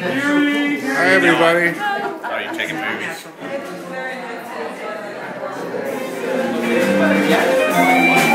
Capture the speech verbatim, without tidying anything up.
Hi, everybody. Oh, you're taking movies.